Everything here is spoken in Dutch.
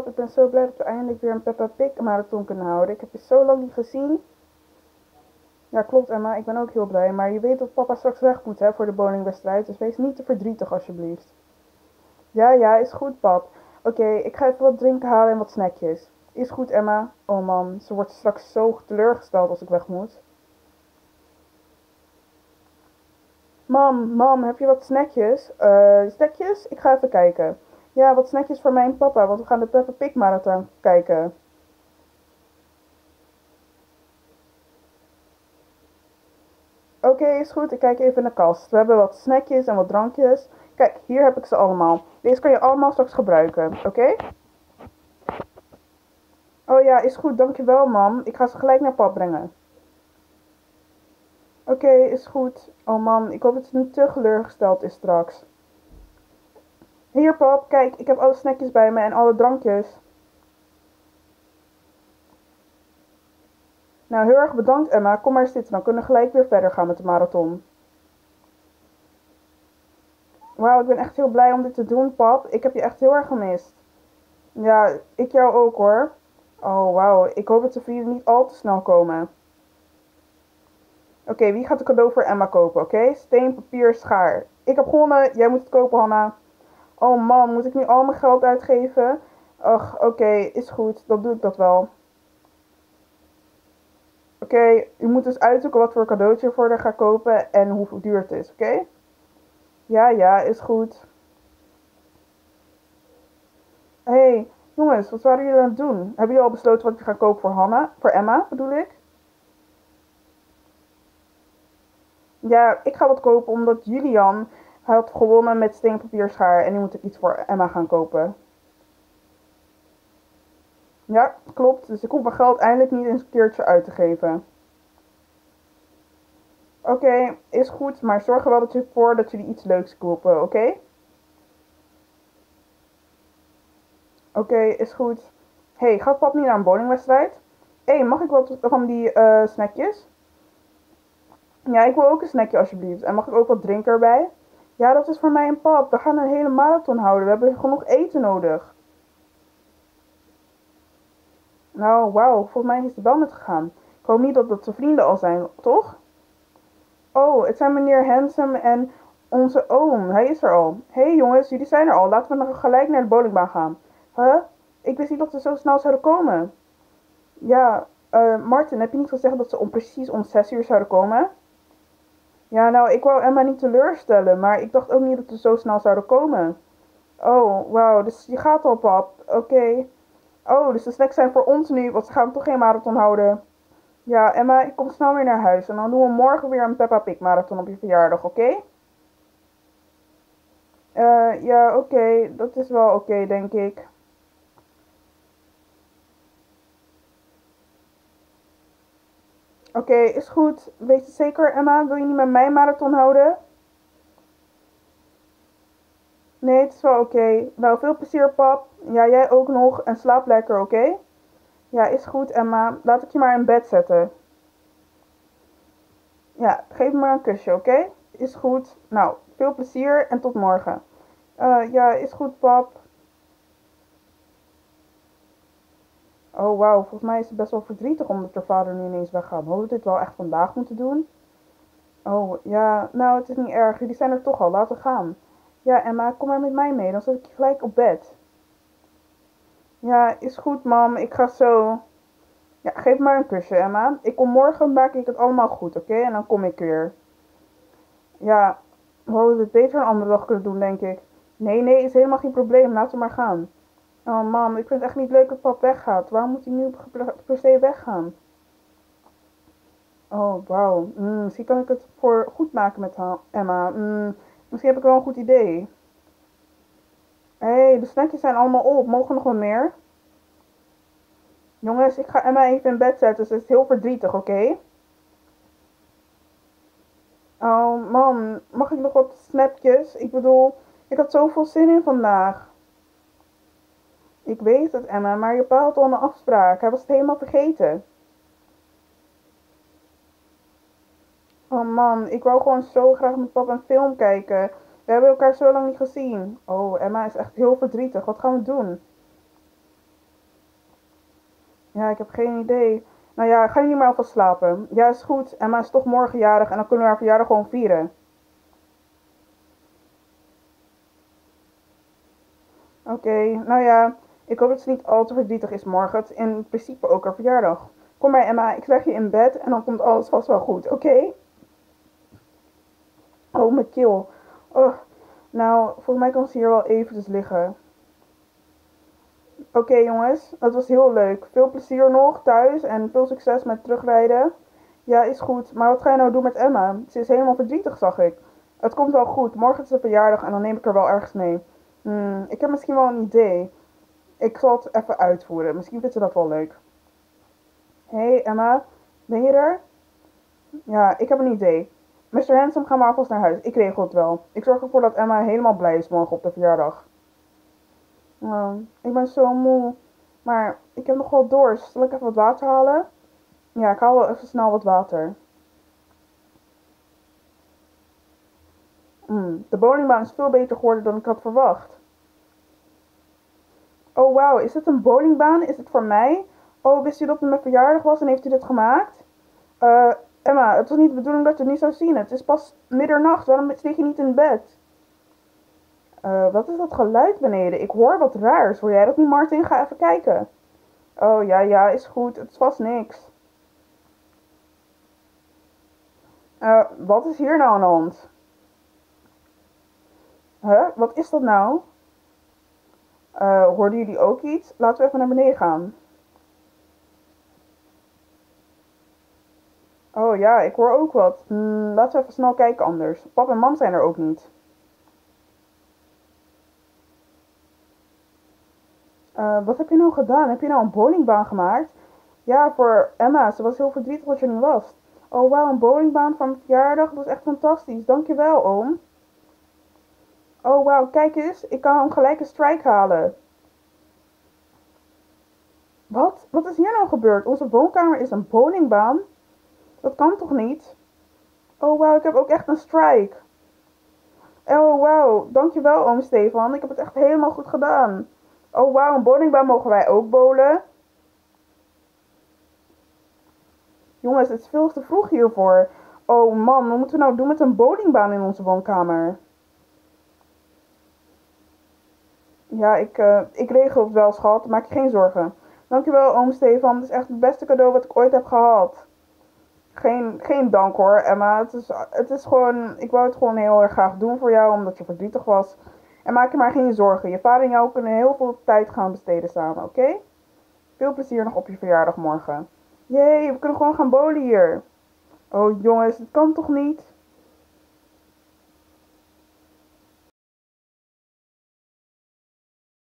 schat, ik ben zo blij dat we eindelijk weer een Peppa Pig marathon kunnen houden. Ik heb je zo lang niet gezien. Ja, klopt Emma, ik ben ook heel blij. Maar je weet dat papa straks weg moet hè, voor de bowlingwedstrijd, dus wees niet te verdrietig alsjeblieft. Ja, ja, is goed pap. Oké, ik ga even wat drinken halen en wat snackjes. Is goed Emma. Oh man, ze wordt straks zo teleurgesteld als ik weg moet. Mam, heb je wat snackjes? Snackjes? Ik ga even kijken. Ja, wat snackjes voor mij en papa, want we gaan de Peppa Pig marathon kijken. Oké, is goed. Ik kijk even in de kast. We hebben wat snackjes en wat drankjes. Kijk, hier heb ik ze allemaal. Deze kan je allemaal straks gebruiken, oké? Oh ja, is goed. Dankjewel, mam. Ik ga ze gelijk naar pap brengen. Oké, is goed. Oh man, ik hoop dat ze niet te teleurgesteld is straks. Hier pap, kijk, ik heb alle snackjes bij me en alle drankjes. Nou, heel erg bedankt Emma. Kom maar zitten, dan kunnen we gelijk weer verder gaan met de marathon. Wauw, ik ben echt heel blij om dit te doen pap. Ik heb je echt heel erg gemist. Ja, ik jou ook hoor. Oh wauw, ik hoop dat de vrienden niet al te snel komen. Oké, wie gaat een cadeau voor Emma kopen, oké? Steen, papier, schaar. Ik heb gewonnen, jij moet het kopen, Hanna. Oh man, moet ik nu al mijn geld uitgeven? Ach, oké, is goed, dan doe ik dat wel. Oké, u moet dus uitzoeken wat voor cadeautje voor haar gaat kopen en hoe duur het is, oké? Ja, ja, is goed. Hé, jongens, wat waren jullie aan het doen? Hebben jullie al besloten wat je gaat kopen voor Hanna? Voor Emma, bedoel ik? Ja, ik ga wat kopen omdat Julian had gewonnen met steen, papier, schaar. En nu moet ik iets voor Emma gaan kopen. Ja, klopt. Dus ik hoef mijn geld eindelijk niet eens een keertje uit te geven. Oké, is goed. Maar zorg er wel voor dat jullie iets leuks kopen, oké? Oké, is goed. Hé, gaat pap niet naar een bowlingwedstrijd? Hé, mag ik wat van die snackjes? Ja, ik wil ook een snackje alsjeblieft. En mag ik ook wat drinken erbij? Ja, dat is voor mij en pap. We gaan een hele marathon houden. We hebben genoeg eten nodig. Nou, wauw. Volgens mij is de bel net gegaan. Ik hoop niet dat dat zijn vrienden al zijn, toch? Oh, het zijn meneer Handsome en onze oom. Hij is er al. Hé jongens, jullie zijn er al. Laten we nog gelijk naar de bowlingbaan gaan. Huh? Ik wist niet dat ze zo snel zouden komen. Ja, Martin, heb je niet gezegd dat ze precies om 6 uur zouden komen? Ja, nou, ik wou Emma niet teleurstellen, maar ik dacht ook niet dat ze zo snel zouden komen. Oh, wauw, dus je gaat al, pap. Oké. Oh, dus de snacks zijn voor ons nu, want ze gaan toch geen marathon houden. Ja, Emma, ik kom snel weer naar huis en dan doen we morgen weer een Peppa Pig marathon op je verjaardag, oké? Ja, oké, dat is wel oké, denk ik. Oké, is goed. Weet je zeker, Emma? Wil je niet met mij marathon houden? Nee, het is wel oké. Nou, veel plezier, pap. Ja, jij ook nog. En slaap lekker, oké? Ja, is goed, Emma. Laat ik je maar in bed zetten. Ja, geef me maar een kusje, oké? Is goed. Nou, veel plezier en tot morgen. Ja, is goed, pap. Oh wauw, volgens mij is het best wel verdrietig omdat haar vader nu ineens weggaat. Hadden we dit wel echt vandaag moeten doen? Oh ja, nou het is niet erg. Jullie zijn er toch al, laten we gaan. Ja Emma, kom maar met mij mee, dan zet ik je gelijk op bed. Ja, is goed mam, ik ga zo. Ja, geef maar een kusje Emma. Ik kom morgen, maak ik het allemaal goed, oké? En dan kom ik weer. Ja, we hadden dit beter een andere dag kunnen doen denk ik. Nee, is helemaal geen probleem, laten we maar gaan. Oh man, ik vind het echt niet leuk dat pap weggaat. Waarom moet hij nu per se weggaan? Oh, wauw. Misschien kan ik het voor goed maken met Emma. Misschien heb ik wel een goed idee. Hé, de snackjes zijn allemaal op. Mogen we nog wat meer? Jongens, ik ga Emma even in bed zetten. Ze is heel verdrietig, oké? Oh man, mag ik nog wat snapjes? Ik bedoel, ik had zoveel zin in vandaag. Ik weet het, Emma, maar je pa had al een afspraak. Hij was het helemaal vergeten. Oh man, ik wou gewoon zo graag met papa een film kijken. We hebben elkaar zo lang niet gezien. Oh, Emma is echt heel verdrietig. Wat gaan we doen? Ja, ik heb geen idee. Nou ja, ga jullie maar alvast slapen. Ja, is goed. Emma is toch morgen jarig en dan kunnen we haar verjaardag gewoon vieren. Oké, nou ja. Ik hoop dat ze niet al te verdrietig is morgen. Het is in principe ook haar verjaardag. Kom maar Emma, ik leg je in bed en dan komt alles vast wel goed, oké? Oh, mijn keel. Oh, nou, volgens mij kan ze hier wel eventjes liggen. Oké, jongens, dat was heel leuk. Veel plezier nog thuis en veel succes met terugrijden. Ja, is goed. Maar wat ga je nou doen met Emma? Ze is helemaal verdrietig, zag ik. Het komt wel goed. Morgen is haar verjaardag en dan neem ik haar wel ergens mee. Ik heb misschien wel een idee. Ik zal het even uitvoeren. Misschien vindt ze dat wel leuk. Hey Emma, ben je er? Ja, ik heb een idee. Mr. Handsome, ga maar alvast naar huis. Ik regel het wel. Ik zorg ervoor dat Emma helemaal blij is morgen op de verjaardag. Ik ben zo moe. Maar ik heb nog wel dorst. Zal ik even wat water halen? Ja, ik haal wel even snel wat water. De bowlingbaan is veel beter geworden dan ik had verwacht. Oh wauw, is dit een bowlingbaan? Is het voor mij? Oh, wist u dat het mijn verjaardag was en heeft u dit gemaakt? Emma, het was niet de bedoeling dat je het niet zou zien. Het is pas middernacht. Waarom steek je niet in bed? Wat is dat geluid beneden? Ik hoor wat raars. Hoor jij dat niet, Martin? Ga even kijken. Oh ja, ja, is goed. Het is vast niks. Wat is hier nou aan de hand? Huh? Wat is dat nou? Hoorden jullie ook iets? Laten we even naar beneden gaan. Oh ja, ik hoor ook wat. Laten we even snel kijken anders. Pap en mam zijn er ook niet. Wat heb je nou gedaan? Heb je nou een bowlingbaan gemaakt? Ja, voor Emma. Ze was heel verdrietig dat je niet was. Oh wauw, een bowlingbaan voor mijn verjaardag. Dat was echt fantastisch. Dankjewel, oom. Oh wauw, kijk eens. Ik kan hem gelijk een strike halen. Wat? Wat is hier nou gebeurd? Onze woonkamer is een bowlingbaan. Dat kan toch niet? Oh wauw, ik heb ook echt een strike. Oh wauw, dankjewel oom Stefan. Ik heb het echt helemaal goed gedaan. Oh wauw, een bowlingbaan mogen wij ook bowlen. Jongens, het is veel te vroeg hiervoor. Oh man, wat moeten we nou doen met een bowlingbaan in onze woonkamer? Ja, ik regel het wel, schat. Maak je geen zorgen. Dankjewel oom Stefan. Het is echt het beste cadeau wat ik ooit heb gehad. Geen dank hoor, Emma. Het is gewoon... Ik wou het gewoon heel erg graag doen voor jou, omdat je verdrietig was. En maak je maar geen zorgen. Je vader en jou kunnen heel veel tijd gaan besteden samen, oké? Veel plezier nog op je verjaardag morgen. Jee, we kunnen gewoon gaan bowlen hier. Oh jongens, dat kan toch niet?